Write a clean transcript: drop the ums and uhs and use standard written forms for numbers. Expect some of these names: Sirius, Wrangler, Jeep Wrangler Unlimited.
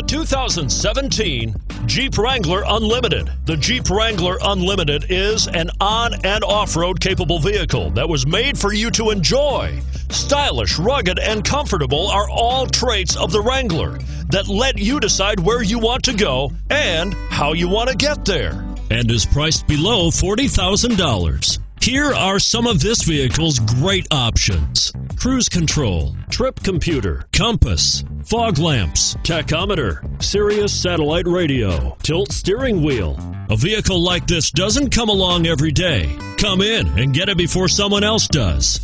the 2017 Jeep Wrangler Unlimited. The Jeep Wrangler Unlimited is an on- and off-road capable vehicle that was made for you to enjoy. Stylish, rugged, and comfortable are all traits of the Wrangler that let you decide where you want to go and how you want to get there, and is priced below $40,000. Here are some of this vehicle's great options: cruise control, trip computer, compass, fog lamps, tachometer, Sirius satellite radio, tilt steering wheel. A vehicle like this doesn't come along every day. Come in and get it before someone else does.